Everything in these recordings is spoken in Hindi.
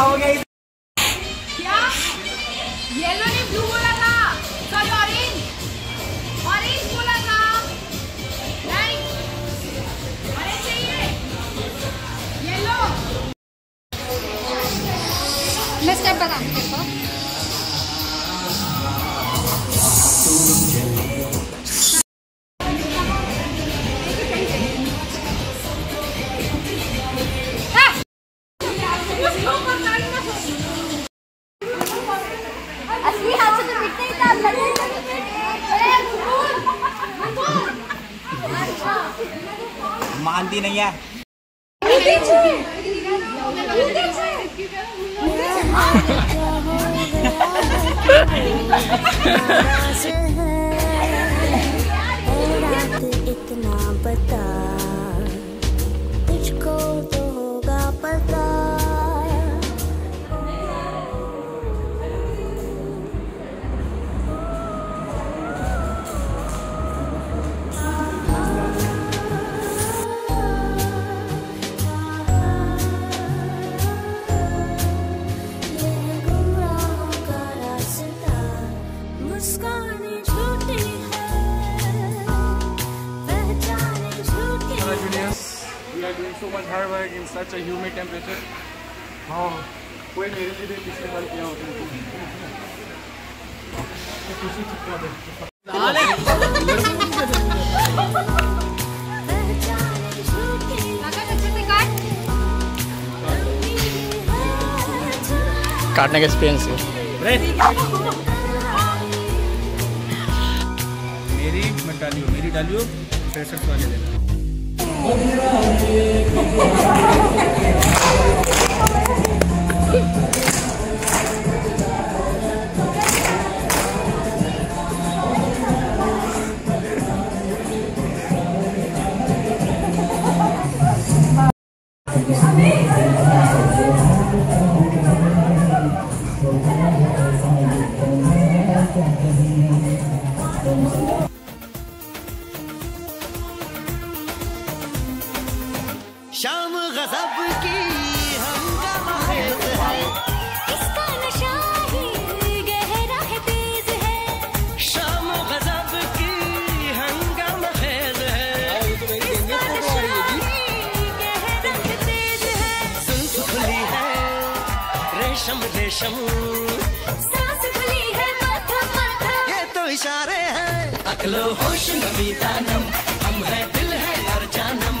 आओ गाइस। क्या येलो ने ब्लू बोला था? सॉरी ऑरेंज, ऑरेंज बोला था नहीं, अरे चाहिए येलो। मैं स्टेप बताऊं तेरे को। मानती नहीं है। इतना पता तुझको तो होगा पता। We are doing so much hard work in such a humid temperature. Wow! कोई मेरे लिए किसी बार किया होता है? तो किसी चिपका दे। डाले। लगा अच्छे से काट। काटने का एक्सपीरियंस है। मेरी मत डालियो, मेरी डालियो। प्रेशर तो आने देना। शाम गजब की हंगामा है, इसका नशा ही गहरा है, तेज है। शाम गजब की हंगामा है, इसका नशा ही गहरा है, तेज है। सुल्फ खुली है, रेशम रेशम, सांस खुली है, माथा माथा। ये तो इशारे हैं, अकलो होश नमी दानम, हम है दिल है हर जानम।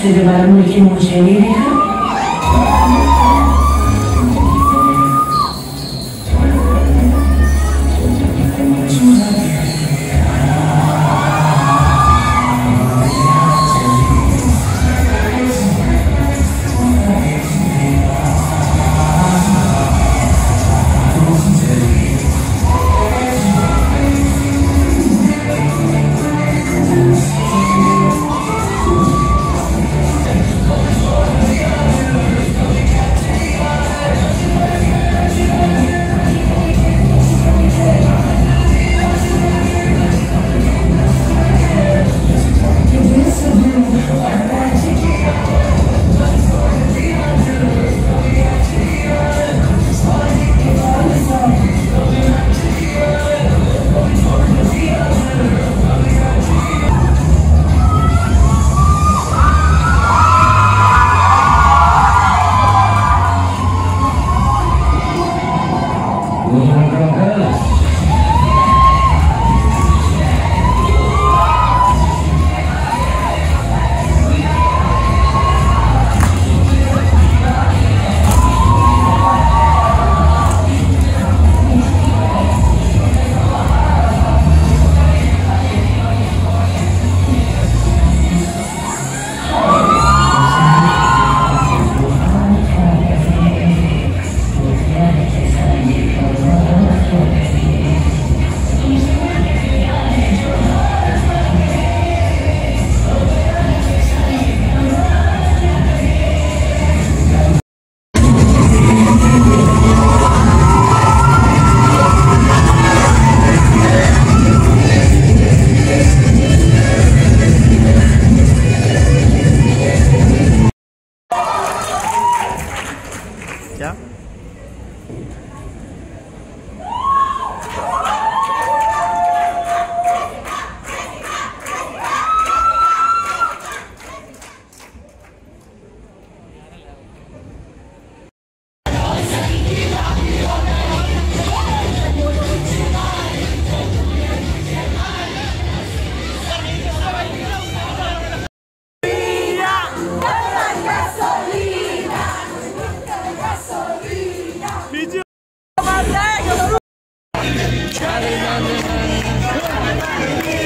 se llevaron el último chelírico. Charlie,